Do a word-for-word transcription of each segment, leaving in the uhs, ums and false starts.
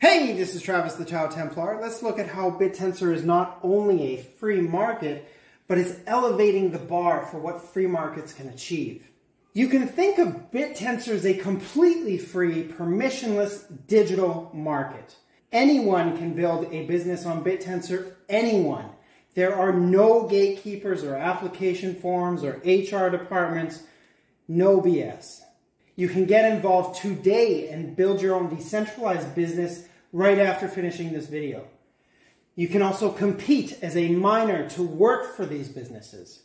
Hey, this is Travis the TAOTemplar. Let's look at how BitTensor is not only a free market, but is elevating the bar for what free markets can achieve. You can think of BitTensor as a completely free, permissionless digital market. Anyone can build a business on BitTensor, anyone. There are no gatekeepers or application forms or H R departments, no B S. You can get involved today and build your own decentralized business right after finishing this video. You can also compete as a miner to work for these businesses.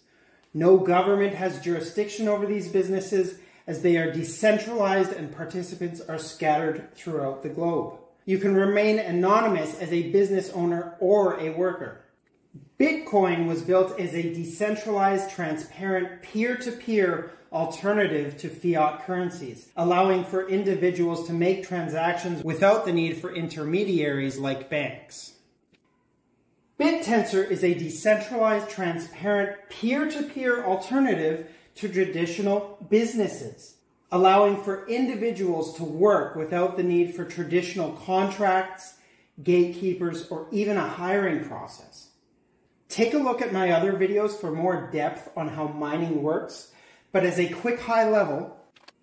No government has jurisdiction over these businesses as they are decentralized and participants are scattered throughout the globe. You can remain anonymous as a business owner or a worker. Bitcoin was built as a decentralized, transparent, peer-to-peer alternative to fiat currencies, allowing for individuals to make transactions without the need for intermediaries like banks. BitTensor is a decentralized, transparent, peer-to-peer alternative to traditional businesses, allowing for individuals to work without the need for traditional contracts, gatekeepers, or even a hiring process. Take a look at my other videos for more depth on how mining works. But as a quick high level,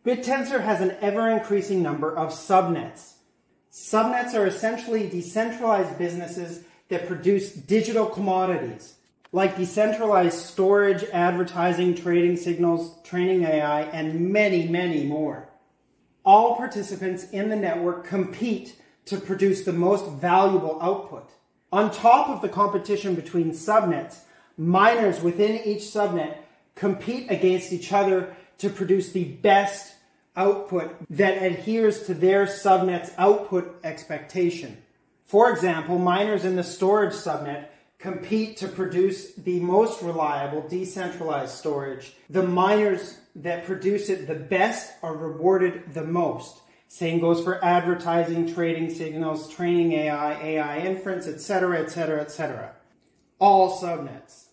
BitTensor has an ever-increasing number of subnets. Subnets are essentially decentralized businesses that produce digital commodities, like decentralized storage, advertising, trading signals, training A I, and many, many more. All participants in the network compete to produce the most valuable output. On top of the competition between subnets, miners within each subnet compete against each other to produce the best output that adheres to their subnet's output expectation. For example, miners in the storage subnet compete to produce the most reliable decentralized storage. The miners that produce it the best are rewarded the most. Same goes for advertising, trading signals, training A I, A I inference, et cetera, et cetera, et cetera. All subnets.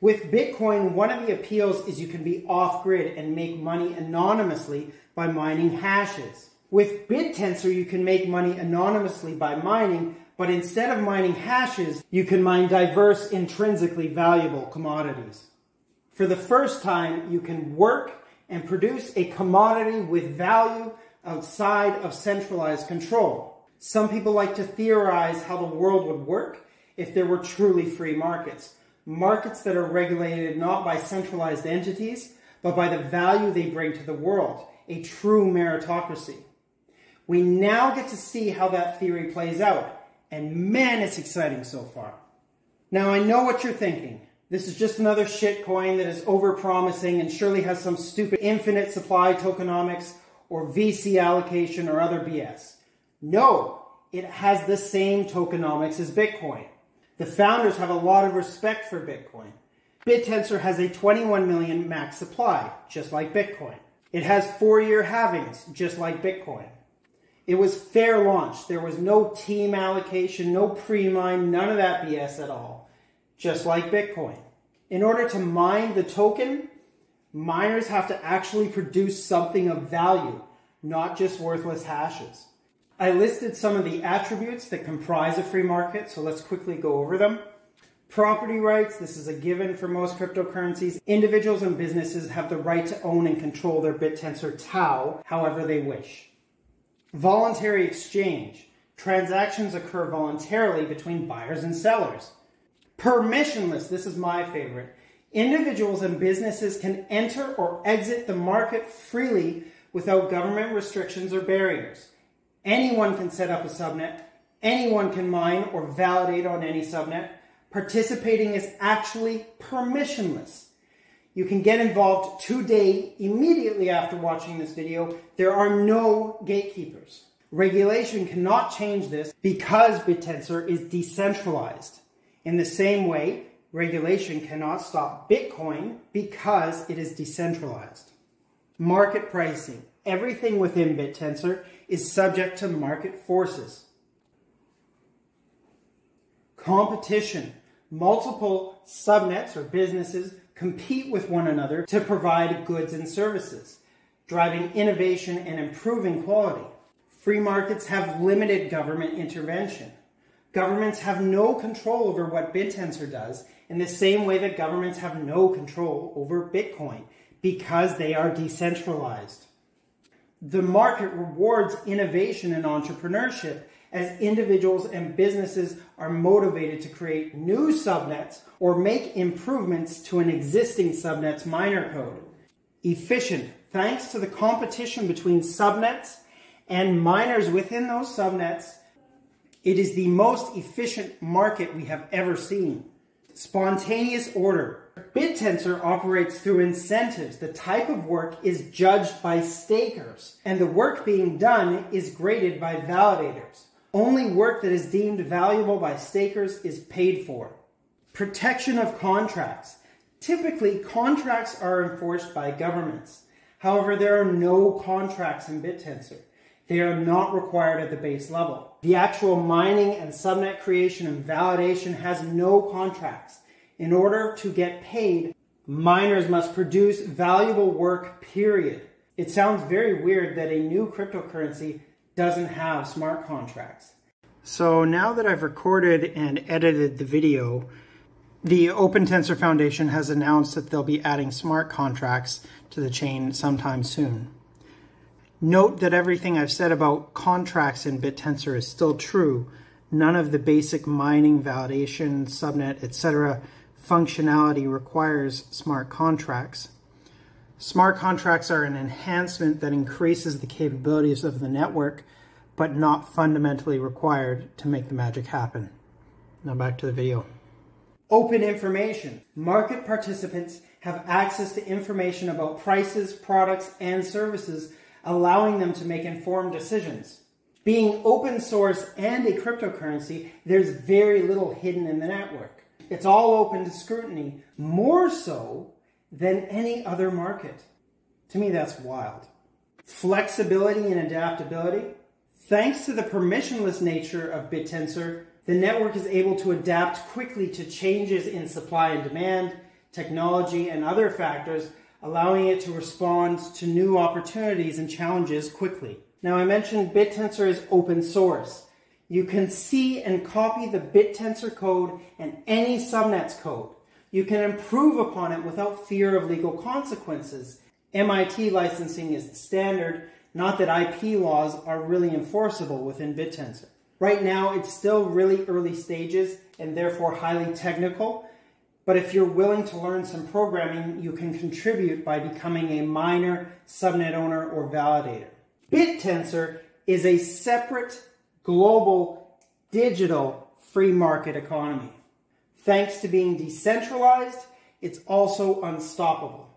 With Bitcoin, one of the appeals is you can be off-grid and make money anonymously by mining hashes. With BitTensor, you can make money anonymously by mining, but instead of mining hashes, you can mine diverse, intrinsically valuable commodities. For the first time, you can work and produce a commodity with value outside of centralized control. Some people like to theorize how the world would work if there were truly free markets. Markets that are regulated not by centralized entities, but by the value they bring to the world, a true meritocracy. We now get to see how that theory plays out, and man, it's exciting so far. Now, I know what you're thinking. This is just another shitcoin that is over-promising and surely has some stupid infinite supply tokenomics or V C allocation or other B S. No, it has the same tokenomics as Bitcoin. The founders have a lot of respect for Bitcoin. BitTensor has a twenty-one million max supply, just like Bitcoin. It has four-year halvings, just like Bitcoin. It was fair launch. There was no team allocation, no pre-mine, none of that B S at all, just like Bitcoin. In order to mine the token, miners have to actually produce something of value, not just worthless hashes. I listed some of the attributes that comprise a free market, so let's quickly go over them. Property rights, this is a given for most cryptocurrencies. Individuals and businesses have the right to own and control their BitTensor T A O however they wish. Voluntary exchange, transactions occur voluntarily between buyers and sellers. Permissionless, this is my favorite. Individuals and businesses can enter or exit the market freely without government restrictions or barriers. Anyone can set up a subnet, anyone can mine or validate on any subnet. Participating is actually permissionless. You can get involved today, immediately after watching this video. There are no gatekeepers. Regulation cannot change this because BitTensor is decentralized. In the same way, regulation cannot stop Bitcoin because it is decentralized. Market pricing. Everything within BitTensor is subject to market forces. Competition. Multiple subnets or businesses compete with one another to provide goods and services, driving innovation and improving quality. Free markets have limited government intervention. Governments have no control over what BitTensor does in the same way that governments have no control over Bitcoin because they are decentralized. The market rewards innovation and entrepreneurship as individuals and businesses are motivated to create new subnets or make improvements to an existing subnet's minor code. Efficient, thanks to the competition between subnets and miners within those subnets, it is the most efficient market we have ever seen. Spontaneous order. BitTensor operates through incentives. The type of work is judged by stakers, and the work being done is graded by validators. Only work that is deemed valuable by stakers is paid for. Protection of contracts. Typically, contracts are enforced by governments. However, there are no contracts in BitTensor. They are not required at the base level. The actual mining and subnet creation and validation has no contracts. In order to get paid, miners must produce valuable work, period. It sounds very weird that a new cryptocurrency doesn't have smart contracts. So now that I've recorded and edited the video, the OpenTensor Foundation has announced that they'll be adding smart contracts to the chain sometime soon. Note that everything I've said about contracts in BitTensor is still true. None of the basic mining, validation, subnet, et cetera functionality requires smart contracts. Smart contracts are an enhancement that increases the capabilities of the network, but not fundamentally required to make the magic happen. Now back to the video. Open information. Market participants have access to information about prices, products, and services, allowing them to make informed decisions. Being open source and a cryptocurrency, there's very little hidden in the network. It's all open to scrutiny, more so than any other market. To me, that's wild. Flexibility and adaptability. Thanks to the permissionless nature of BitTensor, the network is able to adapt quickly to changes in supply and demand, technology, and other factors, allowing it to respond to new opportunities and challenges quickly. Now, I mentioned BitTensor is open source. You can see and copy the BitTensor code and any subnet's code. You can improve upon it without fear of legal consequences. M I T licensing is the standard, not that I P laws are really enforceable within BitTensor. Right now, it's still really early stages and therefore highly technical. But if you're willing to learn some programming, you can contribute by becoming a miner, subnet owner, or validator. BitTensor is a separate, global, digital, free market economy. Thanks to being decentralized, it's also unstoppable.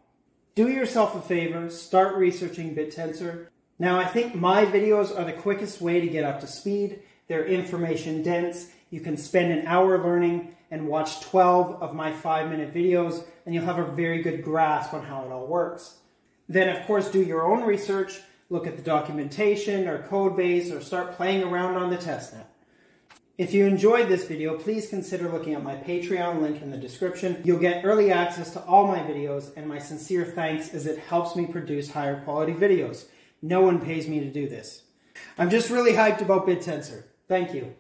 Do yourself a favor, start researching BitTensor. Now, I think my videos are the quickest way to get up to speed. They're information dense. You can spend an hour learning and watch twelve of my five minute videos, and you'll have a very good grasp on how it all works. Then, of course, do your own research, look at the documentation or code base, or start playing around on the testnet. If you enjoyed this video, please consider looking at my Patreon link in the description. You'll get early access to all my videos, and my sincere thanks as it helps me produce higher quality videos. No one pays me to do this. I'm just really hyped about BitTensor. Thank you.